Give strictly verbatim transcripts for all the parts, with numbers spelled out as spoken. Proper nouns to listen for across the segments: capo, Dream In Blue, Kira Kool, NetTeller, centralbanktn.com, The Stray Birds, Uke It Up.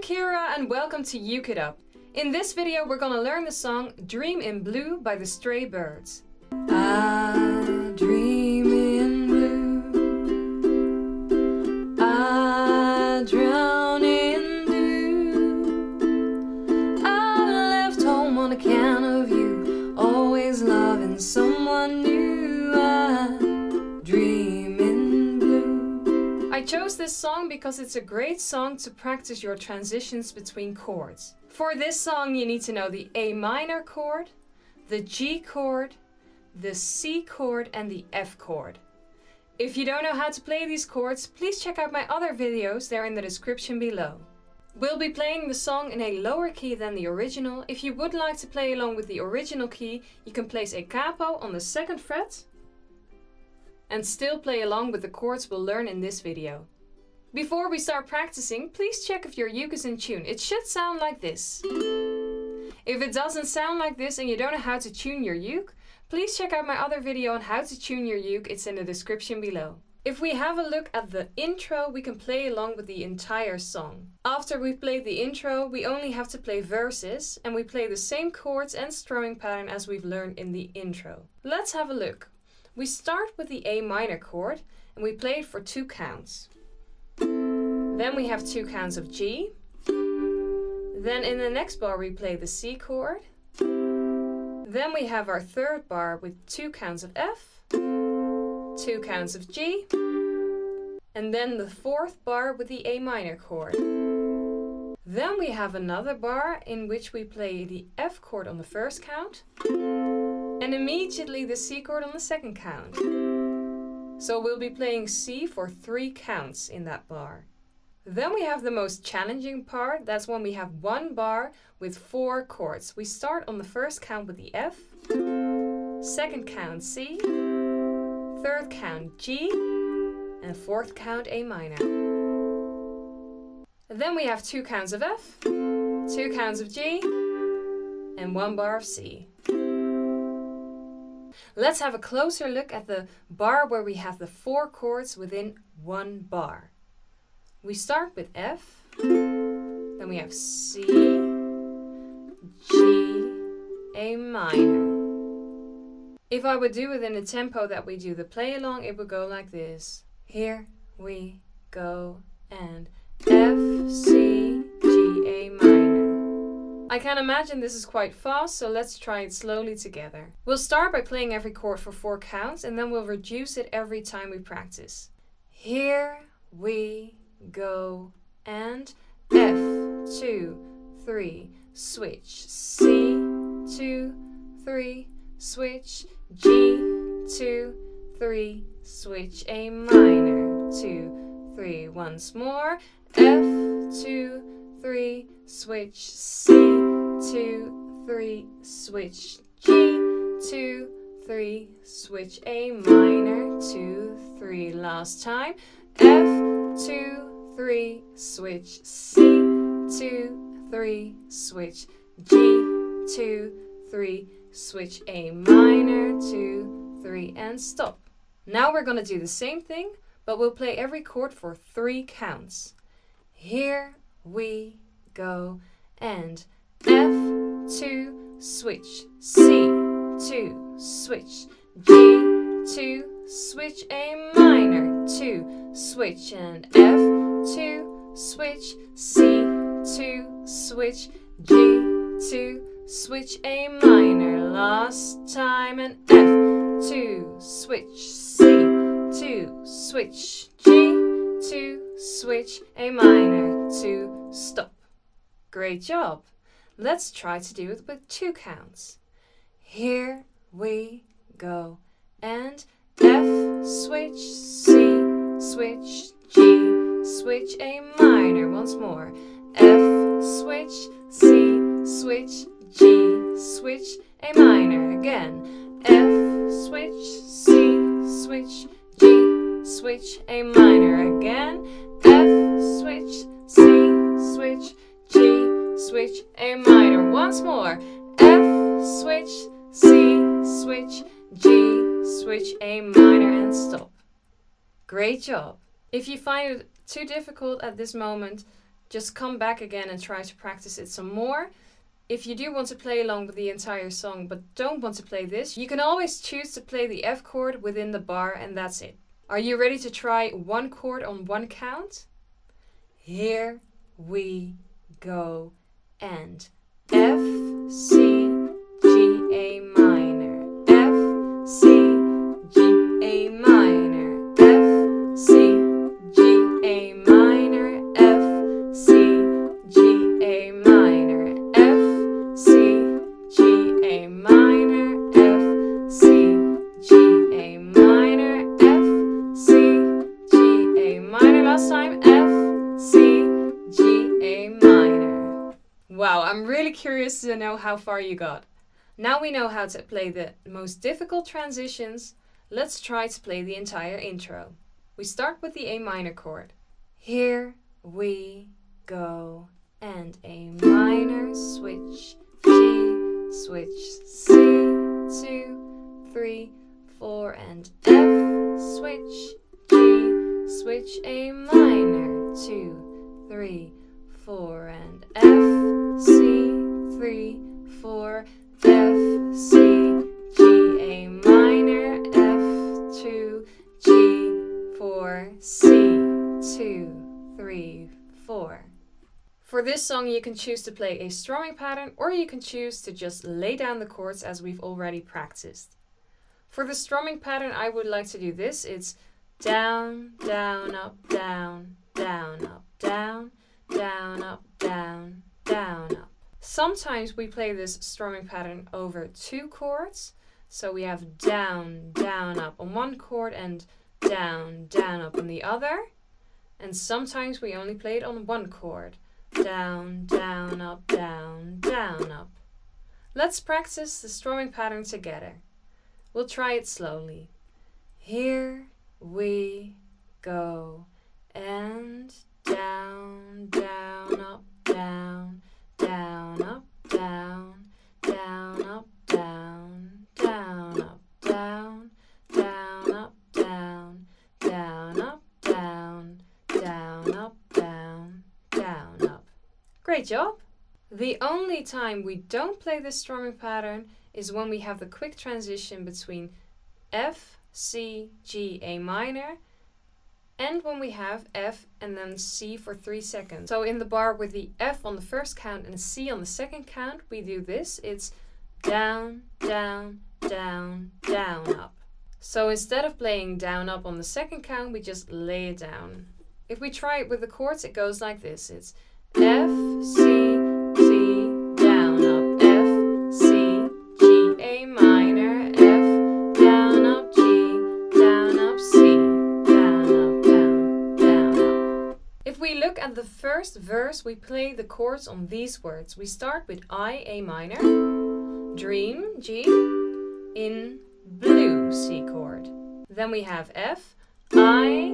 I'm Kira and welcome to Uke It Up. In this video we're gonna learn the song Dream In Blue by The Stray Birds. I dream in blue, I drown in blue, I left home on account of you, always loving someone new. I dream. I chose this song because it's a great song to practice your transitions between chords. For this song you need to know the A minor chord, the G chord, the C chord and the F chord. If you don't know how to play these chords, please check out my other videos, they're in the description below. We'll be playing the song in a lower key than the original. If you would like to play along with the original key, you can place a capo on the second fret and still play along with the chords we'll learn in this video. Before we start practicing, please check if your uke is in tune. It should sound like this. If it doesn't sound like this and you don't know how to tune your uke, please check out my other video on how to tune your uke. It's in the description below. If we have a look at the intro, we can play along with the entire song. After we've played the intro, we only have to play verses, and we play the same chords and strumming pattern as we've learned in the intro. Let's have a look. We start with the A minor chord and we play it for two counts. Then we have two counts of G. Then in the next bar we play the C chord. Then we have our third bar with two counts of F, two counts of G, and then the fourth bar with the A minor chord. Then we have another bar in which we play the F chord on the first count, and immediately the C chord on the second count. So we'll be playing C for three counts in that bar. Then we have the most challenging part, that's when we have one bar with four chords. We start on the first count with the F, second count C, third count G, and fourth count A minor. Then we have two counts of F, two counts of G, and one bar of C. Let's have a closer look at the bar where we have the four chords within one bar. We start with F, then we have C, G, A minor. If I would do it in the tempo that we do the play along, it would go like this. Here we go and F, C, G, A minor. I can imagine this is quite fast, so let's try it slowly together. We'll start by playing every chord for four counts and then we'll reduce it every time we practice. Here we go and F, two, three, switch, C, two, three, switch, G, two, three, switch, A minor, two, three, once more, F, two, three, switch, C, two, three, switch, G, two, three, switch, A minor, two, three, last time, F, two, three, switch, C, two, three, switch, G, two, three, switch, A minor, two, three, and stop. Now we're going to do the same thing, but we'll play every chord for three counts. Here we go and F, two, switch, C, two, switch, G, two, switch, A minor, two, switch, and F, two, switch, C, two, switch, G, two, switch, A minor, last time, and F, two, switch, C, two, switch, G, two, switch, A minor, two, stop. Great job! Let's try to do it with two counts. Here we go and F, switch, C, switch, G, switch, A minor, once more, F, switch, C, switch, G, switch, A minor, again, F, switch, C, switch, G, switch, A minor, again, F, switch, C, switch, G, switch, A minor, once more, F, switch, C, switch, G, switch, A minor, and stop. Great job! If you find it too difficult at this moment, just come back again and try to practice it some more. If you do want to play along with the entire song but don't want to play this, you can always choose to play the F chord within the bar and that's it. Are you ready to try one chord on one count? Here we go. And F, C, G, A minor, F, C, G, A minor, F, C, G, A minor, F, C, G, A minor, F, C, G, A minor, F, C, G, A minor, F, C, G, A minor, last time, F, C, G, A minor. Wow, I'm really curious to know how far you got. Now we know how to play the most difficult transitions, let's try to play the entire intro. We start with the A minor chord. Here we go. And A minor, switch, G, switch, C, two, three, four, and F, switch, G, switch, A minor, two, three, four, and F, C, three, four, F, C, G, A minor, F, two, G, four, C, two, three, four. For this song you can choose to play a strumming pattern or you can choose to just lay down the chords as we've already practiced. For the strumming pattern I would like to do this. It's down, down, up, down, down, up, down, down, up, down. Down, up. Sometimes we play this strumming pattern over two chords. So we have down, down, up on one chord and down, down, up on the other. And sometimes we only play it on one chord. Down, down, up, down, down, up. Let's practice the strumming pattern together. We'll try it slowly. Here we go. And down, down, up, down, down, up, down, down, up, down, down, up, down, down, up, down, down, up, down, down, up, down, down, up. Great job! The only time we don't play this strumming pattern is when we have the quick transition between F, C, G, A minor, and when we have F and then C for three seconds. So in the bar with the F on the first count and C on the second count, we do this. It's down, down, down, down, up. So instead of playing down, up on the second count, we just lay it down. If we try it with the chords, it goes like this. It's F, C, G, down, up, F, C, G, A minor, F, down, up, G, down, up, C. If we look at the first verse, we play the chords on these words. We start with I, A minor, dream, G, in blue, C chord. Then we have F, I,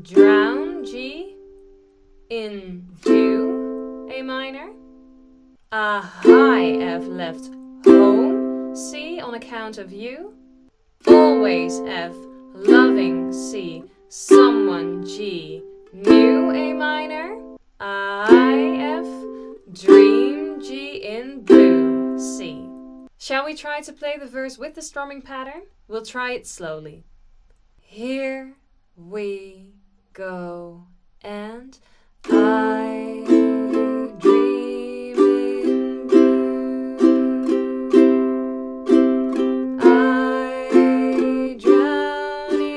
drown, G, in do, A minor, a high F left, home, C on account of you, always F, loving, C, someone, G, new, A minor, I, F, dream, G, in blue, C. Shall we try to play the verse with the strumming pattern? We'll try it slowly. Here we go, and I dream in blue, I drown in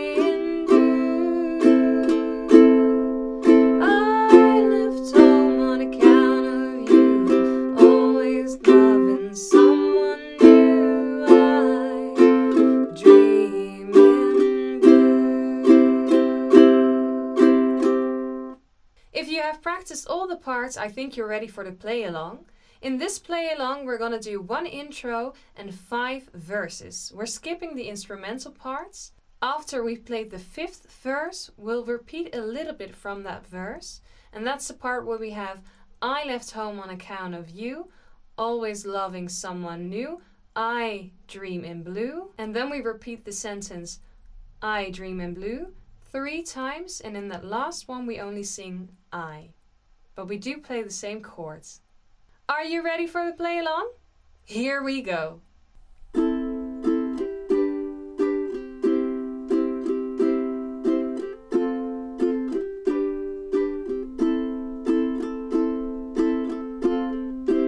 blue, someone new, I dream in blue. If you have practiced all the parts, I think you're ready for the play along. In this play along, we're gonna do one intro and five verses. We're skipping the instrumental parts. After we've played the fifth verse, we'll repeat a little bit from that verse. And that's the part where we have I left home on account of you, always loving someone new, I dream in blue. And then we repeat the sentence, I dream in blue, three times. And in that last one, we only sing I. but we do play the same chords. Are you ready for the play along? Here we go. Someone new,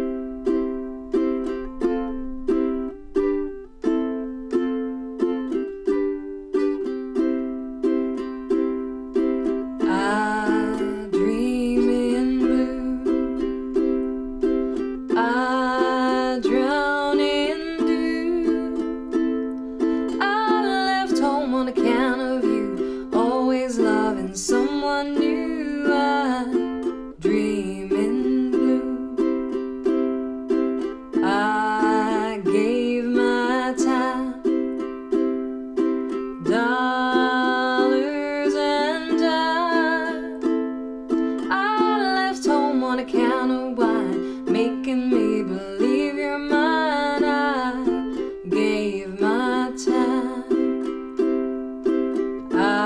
I dream in blue. I gave my time, dollars and time. I left home on a can of wine, making me believe you're mine. I gave my time. I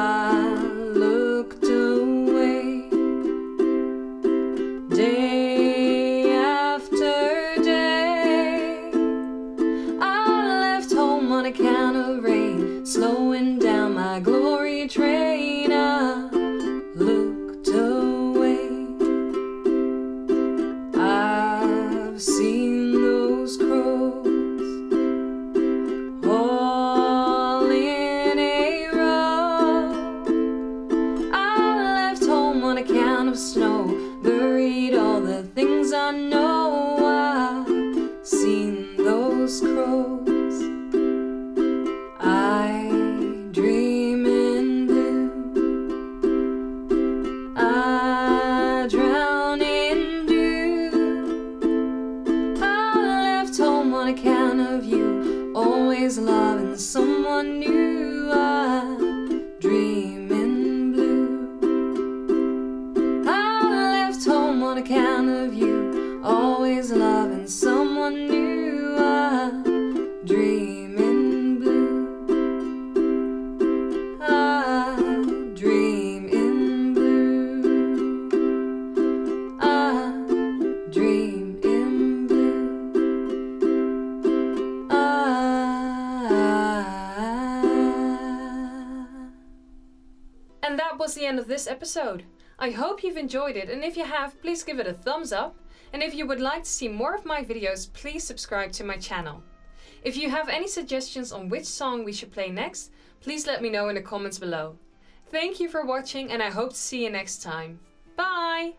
slowing down my glory train, I looked away. I've seen those crows all in a row. I left home on account of snow, buried all the things I know. I've seen those crows. On account of you, always loving someone new, I dream in blue. I left home on account of you, always loving someone new, I dream in blue. I dream in blue. I dream. And that was the end of this episode. I hope you've enjoyed it, and if you have, please give it a thumbs up. And if you would like to see more of my videos, please subscribe to my channel. If you have any suggestions on which song we should play next, please let me know in the comments below. Thank you for watching, and I hope to see you next time. Bye!